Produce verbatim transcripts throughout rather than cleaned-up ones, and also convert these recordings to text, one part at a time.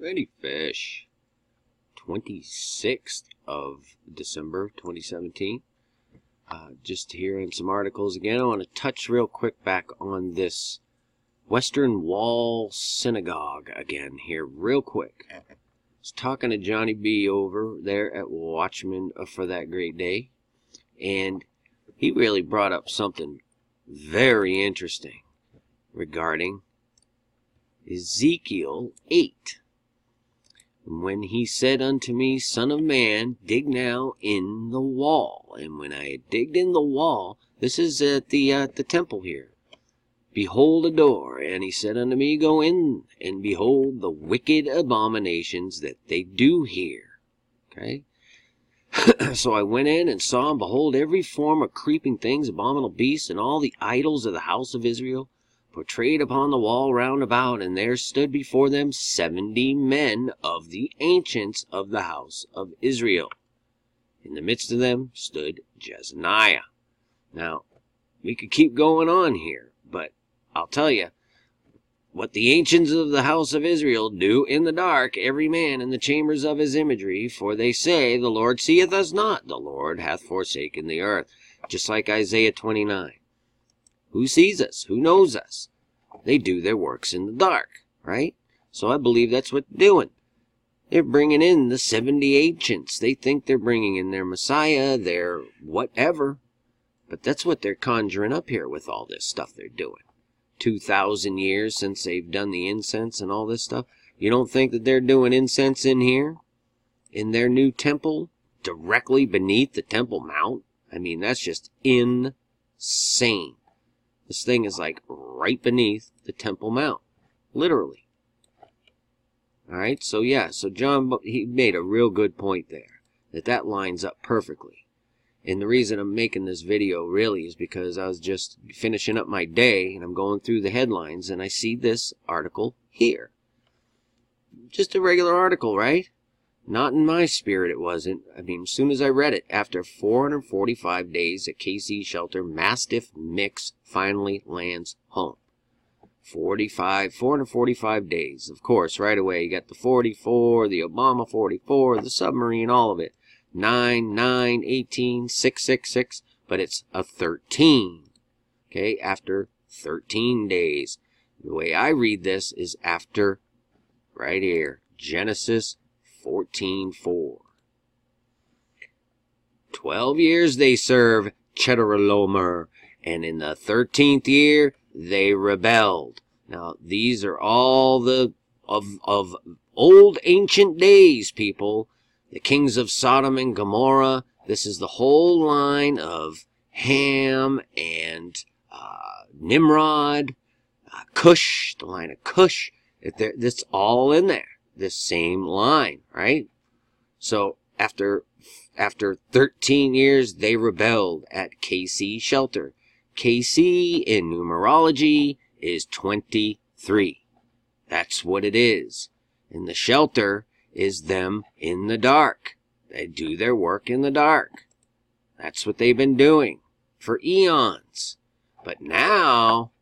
Many Fish, twenty-sixth of December twenty seventeen. Uh, just here in some articles again, I want to touch real quick back on this Western Wall Synagogue again here real quick. I was talking to Johnny B over there at Watchman for that great day, and he really brought up something very interesting regarding Ezekiel eight. When he said unto me, Son of man, dig now in the wall. And when I had digged in the wall, this is at the, uh, the temple here. Behold a door. And he said unto me, Go in, and behold the wicked abominations that they do here. Okay? So I went in and saw, and behold, every form of creeping things, abominable beasts, and all the idols of the house of Israel, portrayed upon the wall round about, and there stood before them seventy men of the ancients of the house of Israel. In the midst of them stood Jezaniah. Now, we could keep going on here, but I'll tell you, what the ancients of the house of Israel do in the dark, every man in the chambers of his imagery, for they say, The Lord seeth us not, the Lord hath forsaken the earth. Just like Isaiah twenty-nine. Who sees us? Who knows us? They do their works in the dark, right? So I believe that's what they're doing. They're bringing in the seventy ancients. They think they're bringing in their Messiah, their whatever. But that's what they're conjuring up here with all this stuff they're doing. two thousand years since they've done the incense and all this stuff. You don't think that they're doing incense in here? In their new temple? Directly beneath the Temple Mount? I mean, that's just insane. This thing is like right beneath the Temple Mount, literally. All right, so yeah, so John, he made a real good point there, that that lines up perfectly. And the reason I'm making this video really is because I was just finishing up my day, and I'm going through the headlines, and I see this article here. Just a regular article, right? Not in my spirit, it wasn't. I mean, as soon as I read it, after four hundred forty-five days at K C Shelter, Mastiff Mix finally lands home. forty-five, four hundred forty-five days. Of course, right away, you got the forty-four, the Obama forty-four, the submarine, all of it. nine, nine, eighteen, six, six, six, but it's a thirteen. Okay, after thirteen days. The way I read this is after, right here, Genesis fourteen four. Twelve years they serve Chedorlaomer, and in the thirteenth year they rebelled. Now these are all the of of old ancient days, people. The kings of Sodom and Gomorrah. This is the whole line of Ham and uh, Nimrod, uh, Cush, the line of Cush. That's all in there. This same line, right? So after after thirteen years they rebelled at K C Shelter. K C in numerology is twenty-three. That's what it is. And the shelter is them in the dark. They do their work in the dark. That's what they've been doing for eons. But now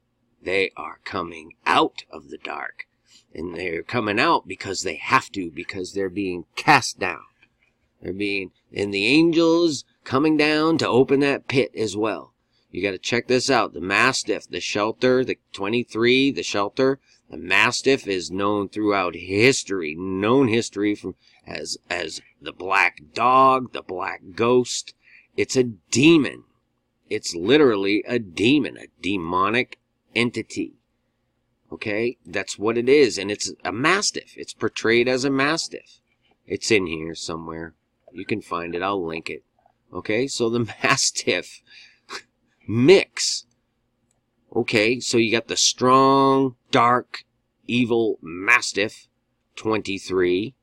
they are coming out of the dark. And they're coming out because they have to, because they're being cast down. They're being, and the angels coming down to open that pit as well. You got to check this out. The Mastiff, the shelter, the twenty-three, the shelter. The Mastiff is known throughout history, known history from as, as the black dog, the black ghost. It's a demon. It's literally a demon, a demonic entity. Okay, that's what it is, and it's a mastiff. It's portrayed as a mastiff. It's in here somewhere. You can find it. I'll link it. Okay, so the mastiff mix. Okay, so you got the strong, dark, evil mastiff, twenty-three,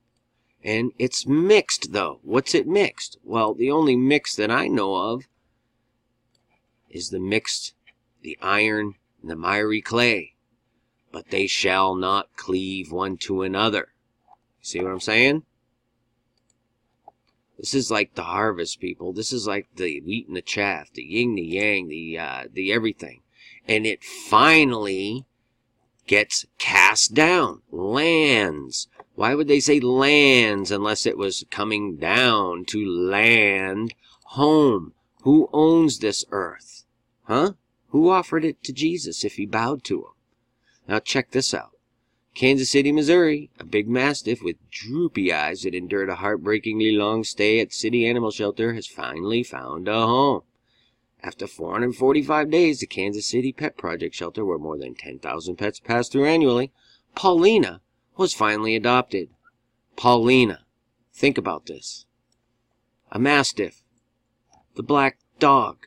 and it's mixed, though. What's it mixed? Well, the only mix that I know of is the mixed, the iron, and the miry clay. But they shall not cleave one to another. See what I'm saying? This is like the harvest, people. This is like the wheat and the chaff, the yin, the yang, the uh, the everything. And it finally gets cast down, lands. Why would they say lands unless it was coming down to land home? Who owns this earth? Huh? Who offered it to Jesus if he bowed to him? Now check this out. Kansas City, Missouri, a big mastiff with droopy eyes that endured a heartbreakingly long stay at City Animal Shelter has finally found a home. After four hundred forty-five days, the Kansas City Pet Project shelter, where more than ten thousand pets pass through annually, Paulina was finally adopted. Paulina. Think about this. A mastiff. The black dog.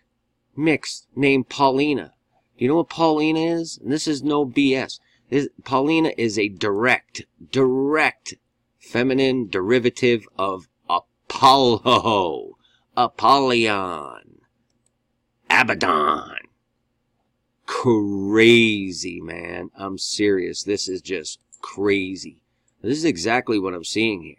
Mixed. Named Paulina. Do you know what Paulina is? And this is no B S. This, Paulina is a direct, direct feminine derivative of Apollo, Apollyon, Abaddon. Crazy, man. I'm serious. This is just crazy. This is exactly what I'm seeing here.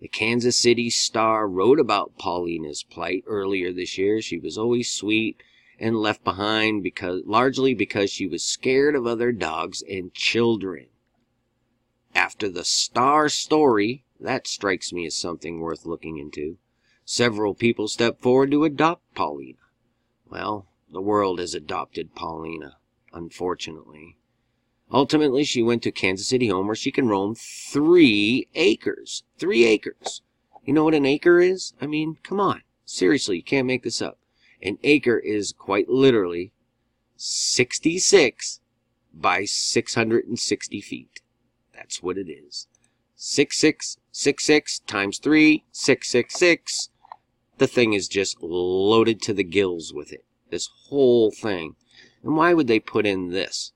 The Kansas City Star wrote about Paulina's plight earlier this year. She was always sweet and left behind because largely because she was scared of other dogs and children. After the Star story, that strikes me as something worth looking into, several people stepped forward to adopt Paulina. Well, the world has adopted Paulina, unfortunately. Ultimately, she went to Kansas City Home, where she can roam three acres. Three acres. You know what an acre is? I mean, come on. Seriously, you can't make this up. An acre is quite literally sixty-six by six hundred sixty feet. That's what it is. sixty-six sixty-six times three, six sixty-six. The thing is just loaded to the gills with it. This whole thing. And why would they put in this?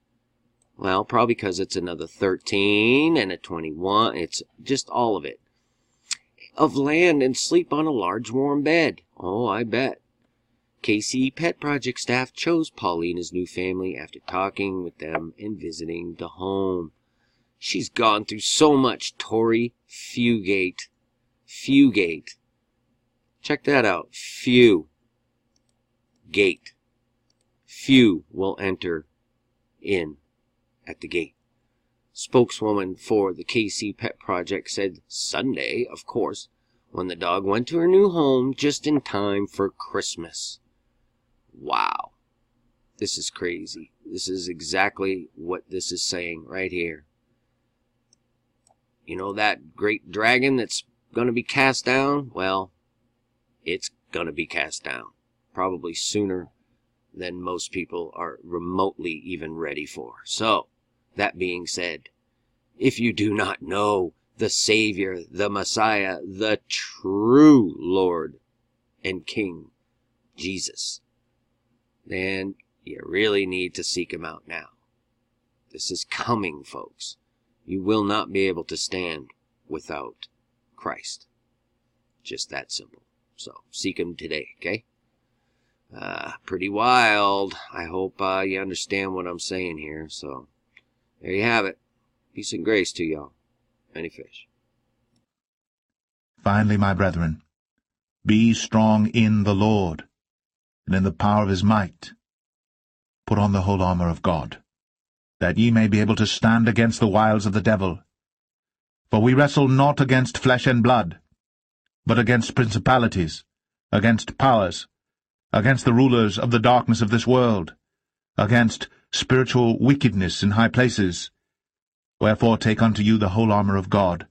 Well, probably because it's another thirteen and a twenty-one. It's just all of it. Of land and sleep on a large warm bed. Oh, I bet. K C Pet Project staff chose Paulina's new family after talking with them and visiting the home. She's gone through so much. Tori Fugate. Fugate. Check that out. Few. Gate. Few will enter in. At the gate. Spokeswoman for the K C Pet Project said Sunday, of course, when the dog went to her new home just in time for Christmas. Wow. This is crazy. This is exactly what this is saying right here. You know that great dragon that's going to be cast down? Well, it's going to be cast down. Probably sooner than most people are remotely even ready for. So, that being said, if you do not know the Savior, the Messiah, the true Lord and King, Jesus, then you really need to seek him out now. This is coming, folks. You will not be able to stand without Christ. Just that simple. So, seek him today, okay? Uh, pretty wild. I hope uh, you understand what I'm saying here, so... There you have it. Peace and grace to y'all. Many Fish. Finally, my brethren, be strong in the Lord, and in the power of his might. Put on the whole armor of God, that ye may be able to stand against the wiles of the devil. For we wrestle not against flesh and blood, but against principalities, against powers, against the rulers of the darkness of this world, against spiritual wickedness in high places. Wherefore take unto you the whole armor of God,